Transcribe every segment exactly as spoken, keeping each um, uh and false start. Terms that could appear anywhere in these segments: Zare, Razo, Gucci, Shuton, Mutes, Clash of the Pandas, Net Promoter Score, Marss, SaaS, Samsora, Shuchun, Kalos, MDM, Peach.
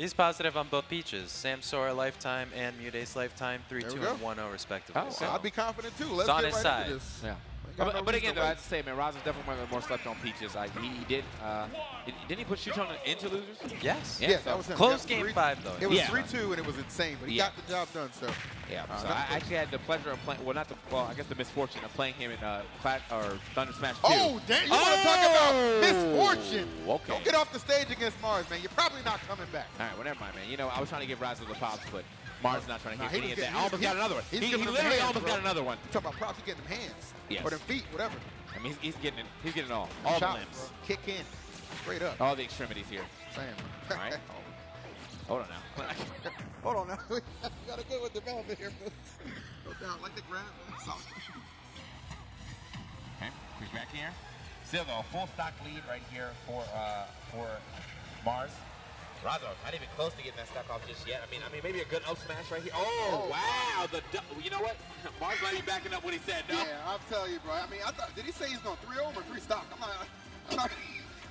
He's positive on both Peaches. Samsora lifetime and Mutes lifetime, three, two, and one oh respectively. Oh, so I'll be confident too. Let's it's on get his right side. Into this. Yeah. But, no but again, though, I have to say, man, Razo's definitely one of the more slept on Peaches. Like, he, he did. Uh, didn't he put Shuchun into losers? Yes. Yeah, yeah so. That was him. Close game three, five, though. It was three two, yeah. And it was insane, but he yeah. got the job done, so. Yeah, uh, so I actually good. had the pleasure of playing, well, not the, well, I guess the misfortune of playing him in uh, Clash or Thunder Smash two. Oh, damn, you oh. want to talk about misfortune. Okay. Don't get off the stage against Marss, man. You're probably not coming back. All right, well, never mind, man. You know, I was trying to give Razo the props, but Marss not trying to hit nah, any of that. I almost got another one. He, he literally hands, almost bro. got another one. You're talking about props, he's getting them hands. Yes. Or them feet, whatever. I mean, he's, he's getting it. He's getting it all. All the limbs. Bro. Kick in. Straight up. All the extremities here. Sam. All right. Hold on now. Hold on now. We got a good one development here, folks. No doubt. Like the grab. Okay. Quick back here. Still, though, full stock lead right here for, uh, for Marss. Razo, not even close to getting that stock off just yet. I mean, I mean, maybe a good up smash right here. Oh, oh wow! The you know what? Marss might be backing up what he said. No? Yeah, I'll tell you, bro. I mean, I thought did he say he's going three over or three stock? I'm not. I'm not.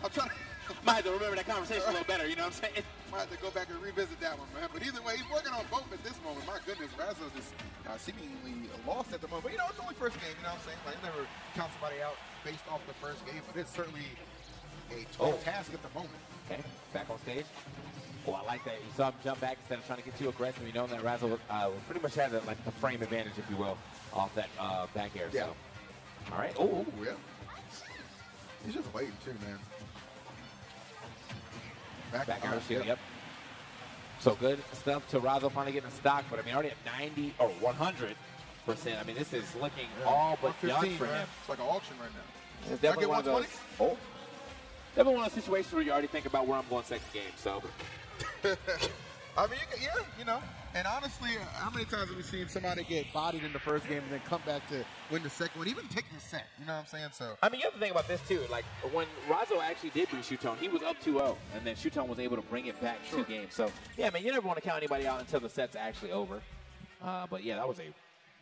I'm trying to. Might have to remember that conversation a little better. You know what I'm saying? Might have to go back and revisit that one, man. But either way, he's working on both at this moment. My goodness, Razo's just uh, seemingly lost at the moment. But you know, it's only first game. You know what I'm saying? Like, never count somebody out based off the first game, but it's certainly a tall oh. task at the moment. Okay, back on stage. Oh, I like that. You saw him jump back instead of trying to get too aggressive. You know that Razo uh, pretty much had a, like the frame advantage, if you will, off that uh, back air. Yeah. So, all right. Oh, yeah. He's just waiting too, man. Back, back air. Yep. yep. So good stuff to Razo finally getting a stock, but I mean, already at ninety or one hundred percent. I mean, this is looking yeah. all but done for him. It's like an auction right now. It's definitely one of those. Oh. Never one of those situations where you already think about where I'm going second game, so. I mean, you can, yeah, you know. And honestly, how many times have we seen somebody get bodied in the first game and then come back to win the second one, even take the set, you know what I'm saying? So. I mean, you have to think about this, too. Like, when Razo actually did beat Shuton, he was up two oh, and then Shuton was able to bring it back sure. two games. So, yeah, man, you never want to count anybody out until the set's actually over. Uh, but, yeah, that was a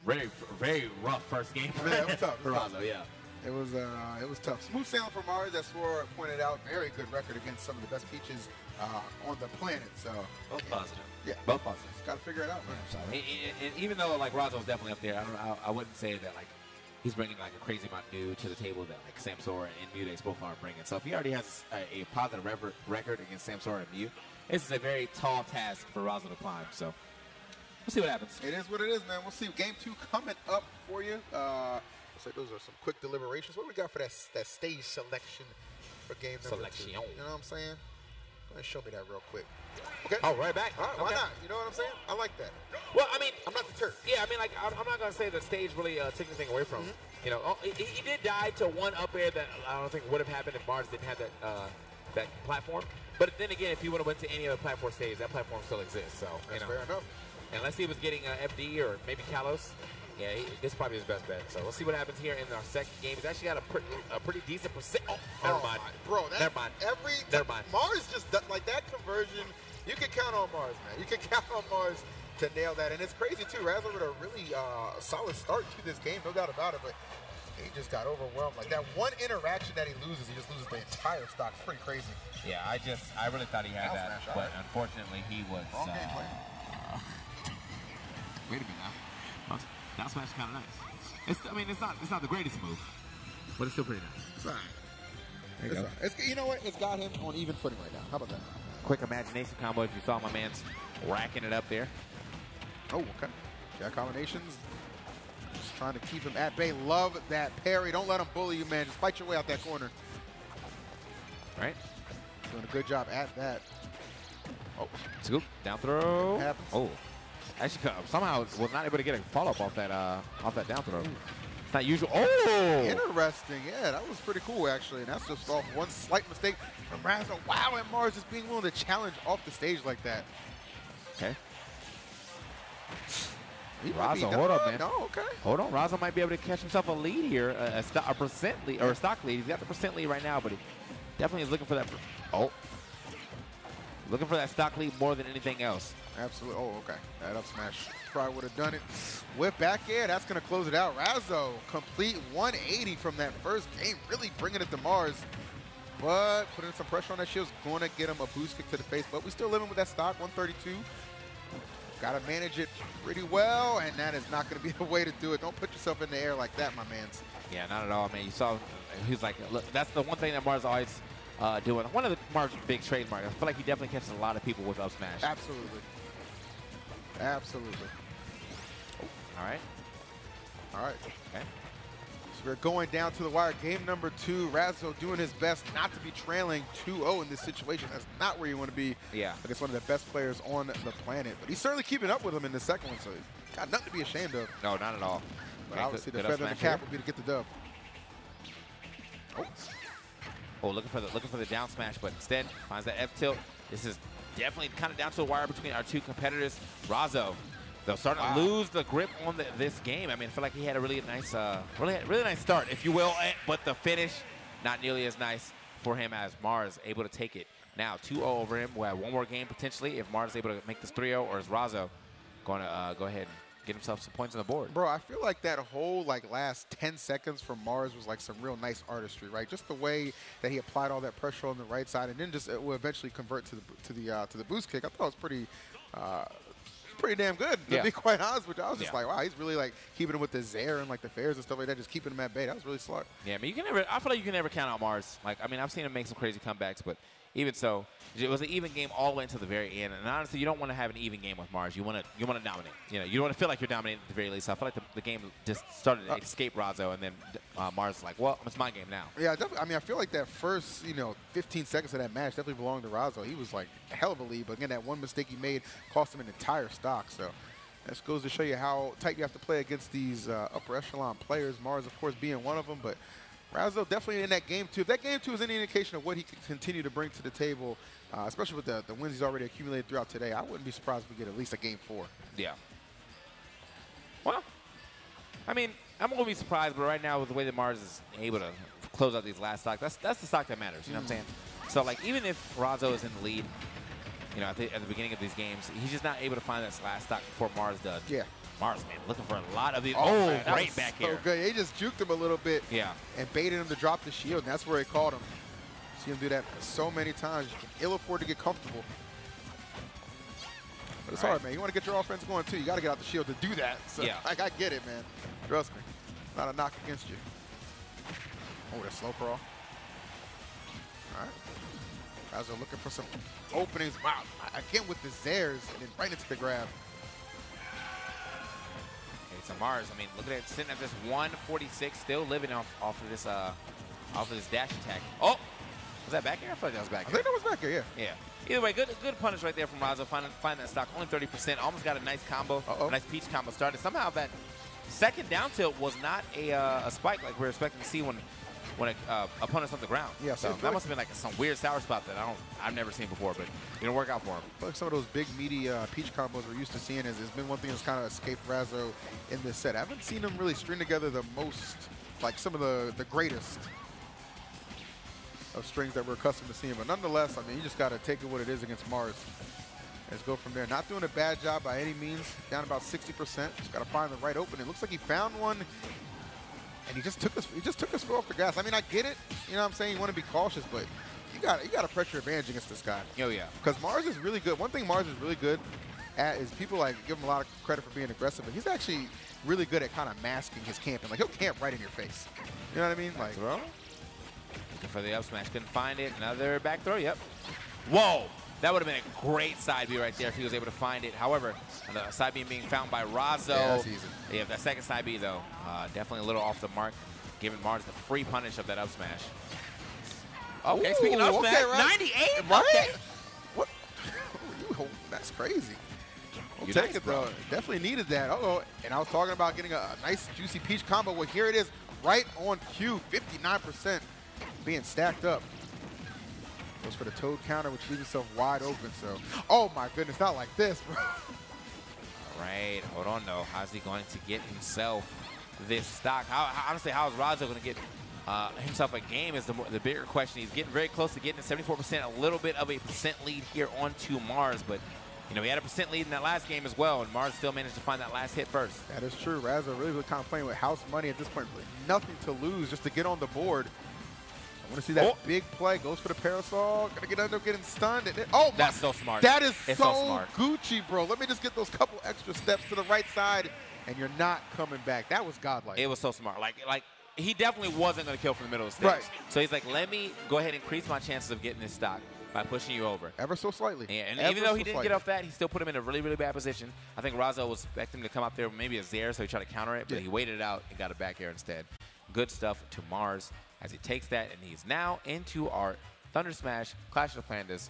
very, very rough first game for, yeah, was tough. for Razo, yeah. It was, uh, it was tough. Smooth sailing for Marss, as Swora pointed out. Very good record against some of the best Peaches uh, on the planet. So both yeah. positive. Yeah, both positive. Got to figure it out, man. So, and, and, and even though like Razo's definitely up there, I, don't, I, I wouldn't say that like he's bringing like a crazy amount new to the table that like Samsora and Mutes both aren't bringing. So if he already has a, a positive record against Samsora and Mew, this is a very tall task for Razo to climb. So. We'll see what happens. It is what it is, man. We'll see. Game two coming up for you. Uh, looks like those are some quick deliberations. What do we got for that, that stage selection for game number selection. two? You know what I'm saying? Go ahead and show me that real quick. Okay. Oh, right back. All right, okay. Why not? You know what I'm saying? I like that. Well, I mean, I'm not deterred. Yeah, I mean, like, I'm not going to say the stage really uh, took anything away from him. Mm-hmm. You know, oh, he, he did die to one up air that I don't think would have happened if Marss didn't have that, uh, that platform. But then again, if he would have went to any other platform stage, that platform still exists. So, That's you know. fair enough. Unless he was getting uh, F D or maybe Kalos. Yeah, he, this is probably his best bet. So we'll see what happens here in our second game. He's actually got a, pr a pretty decent percent. Oh, never oh mind. Bro, that, never mind. Every never mind. Marss just, does, like that conversion, you can count on Marss, man. You can count on Marss to nail that. And it's crazy, too. Razo with a really uh, solid start to this game, no doubt about it. But he just got overwhelmed. Like that one interaction that he loses, he just loses the entire stock. It's pretty crazy. Yeah, I just, I really thought he had that. Smash, but right. unfortunately, he was. Wrong game play. Uh, Wait a minute now. That smash is kind of nice. It's, I mean, it's not, it's not the greatest move, but it's still pretty nice. It's all right. There you it's go. Right. It's, you know what? It's got him on even footing right now. How about that? Quick imagination combo if you saw my man's racking it up there. Oh, okay. Got combinations. Just trying to keep him at bay. Love that parry. Don't let him bully you, man. Just fight your way out that corner. All right. Doing a good job at that. Oh. Scoop. Down throw. Happens. Oh. Actually, somehow was not able to get a follow-up off that uh, off that down throw. It's not usual. Oh! Interesting. Yeah, that was pretty cool, actually. And that's just off one slight mistake from Razo. Wow, and Marss just being willing to challenge off the stage like that. Okay. Razo, hold up, man. No, okay. Hold on. Razo might be able to catch himself a lead here, a, a, a percent lead, or a stock lead. He's got the percent lead right now, but he definitely is looking for that. Oh. Looking for that stock lead more than anything else. Absolutely. Oh, okay. That up smash probably would have done it. Whip back air. That's going to close it out. Razo complete one eighty from that first game, really bringing it to Marss. but putting some pressure on that shield's going to get him a boost kick to the face. But we're still living with that stock, one thirty-two. Got to manage it pretty well, and that is not going to be the way to do it. Don't put yourself in the air like that, my mans. Yeah, not at all, man. You saw he was like, look, that's the one thing that Marss always uh, doing. One of the Marss' big trademarks. I feel like he definitely catches a lot of people with up smash. Absolutely. Absolutely. All right. All right. Okay. So we're going down to the wire. Game number two. Razo doing his best not to be trailing two oh in this situation. That's not where you want to be. Yeah. Against one of the best players on the planet. But he's certainly keeping up with him in the second one, so he's got nothing to be ashamed of. No, not at all. But obviously the feather in the cap would be to get the dub. Oh. Oh, looking for the looking for the down smash, but instead finds that F tilt. This is definitely kind of down to the wire between our two competitors. Razo, they're starting wow. to lose the grip on the, this game. I mean, I feel like he had a really nice, uh, really, really nice start, if you will, but the finish not nearly as nice for him as Marss able to take it. Now two oh over him. We'll have one more game potentially if Marss able to make this three oh, or is Razo going to uh, go ahead and get himself some points on the board. Bro, I feel like that whole like last ten seconds from Marss was like some real nice artistry, right? Just the way that he applied all that pressure on the right side, and then just it will eventually convert to the to the uh, to the boost kick. I thought it was pretty, uh, pretty damn good. To yeah. be quite honest with you, I was just yeah. like, wow, he's really like keeping him with the Zare and like the fairs and stuff like that, just keeping him at bay. That was really smart. Yeah, I mean, you can never. I feel like you can never count out Marss. Like, I mean, I've seen him make some crazy comebacks, but. Even so, it was an even game all the way until the very end. And honestly, you don't want to have an even game with Marss. You want to you want to dominate. You know, you don't want to feel like you're dominating at the very least. So I feel like the, the game just started to uh, escape Razo, and then uh, Marss like, well, it's my game now. Yeah, definitely. I mean, I feel like that first, you know, fifteen seconds of that match definitely belonged to Razo. He was like a hell of a lead, but again, that one mistake he made cost him an entire stock. So that goes to show you how tight you have to play against these uh, upper echelon players. Marss, of course, being one of them, but. Razo definitely in that game two. If that game two is any indication of what he could continue to bring to the table, uh, especially with the, the wins he's already accumulated throughout today, I wouldn't be surprised if we get at least a game four. Yeah. Well, I mean, I'm going to be surprised, but right now with the way that Marss is able to close out these last stocks, that's, that's the stock that matters, you know mm. what I'm saying? So, like, even if Razo is in the lead, you know, at the, at the beginning of these games, he's just not able to find that last stock before Marss does. Yeah. Marss, man, looking for a lot of these. Oh, oh great back so here. Good. They just juked him a little bit. Yeah. And baited him to drop the shield, and that's where it caught him. See him do that so many times. You can ill afford to get comfortable. But it's all hard, right. man. You want to get your offense going, too. You got to get out the shield to do that. So, yeah. Like, I get it, man. Trust me. Not a knock against you. Oh, that slow crawl. All right. Guys are looking for some openings. Wow. Again with the Zares, and then right into the grab. So Marss, I mean, look at it, sitting at this one forty-six, still living off off of this uh, off of this dash attack. Oh, was that back here? I thought that was back here. I think that was back here, yeah. Yeah. Either way, good good punish right there from Razo. Find find that stock, only thirty percent. Almost got a nice combo, uh-oh. a nice Peach combo started. Somehow that second down tilt was not a uh, a spike like we're expecting to see when when a uh, opponent's on the ground. Yeah, so, so that like must have been like some weird sour spot that I don't I've never seen before, but it didn't work out for him. Like some of those big meaty uh, Peach combos we're used to seeing is has been one thing that's kind of escaped Razo in this set. I haven't seen him really string together the most, like some of the the greatest of strings that we're accustomed to seeing. But nonetheless, I mean, you just got to take it what it is against Marss. Let's go from there. Not doing a bad job by any means. Down about sixty percent. Just got to find the right opening. Looks like he found one. And he just took us. He just took us off the gas. I mean, I get it. You know what I'm saying? You want to be cautious, but you got you got a pressure advantage against this guy. Oh yeah. Because Marss is really good. One thing Marss is really good at is people like give him a lot of credit for being aggressive, but he's actually really good at kind of masking his camping. Like he'll camp right in your face. You know what I mean? Like throw. Looking for the up smash, couldn't find it. Another back throw. Yep. Whoa. That would have been a great side B right there if he was able to find it. However, the side B being found by Razo. Yeah, that's easy. Yeah, that second side B, though, uh, definitely a little off the mark, giving Marss the free punish of that up smash. Okay, ooh, speaking of up okay, smash, right. ninety-eight? Right? Okay. What? Ooh, that's crazy. We'll take nice, it, though. Bro. Definitely needed that. Uh-oh. And I was talking about getting a, a nice, juicy Peach combo. Well, here it is right on cue, fifty-nine percent being stacked up. Goes for the toad counter, which leaves himself wide open. So, oh my goodness, not like this, bro. All right, hold on though. How's he going to get himself this stock? How, how, honestly, how is Razo going to get uh, himself a game? Is the more, the bigger question. He's getting very close to getting the seventy-four percent, a little bit of a percent lead here on to Marss, but you know he had a percent lead in that last game as well, and Marss still managed to find that last hit first. That is true. Razo really was kind of playing with house money at this point, really nothing to lose, just to get on the board. I want to see that oh. big play. Goes for the parasol. Gonna get under, getting stunned. And it, oh, my. That's so smart. That is so, so smart. Gucci, bro. Let me just get those couple extra steps to the right side, and you're not coming back. That was godlike. It was so smart. Like, like he definitely wasn't gonna kill from the middle of the stage. Right. So he's like, let me go ahead and increase my chances of getting this stock by pushing you over. Ever so slightly. Yeah, and Ever even though he so didn't slightly. get off that, he still put him in a really, really bad position. I think Razo was expecting him to come up there with maybe a Zare, so he tried to counter it, but yeah. he waited it out and got a back air instead. Good stuff to Marss as he takes that, and he's now into our Thunder Smash Clash of the Plandas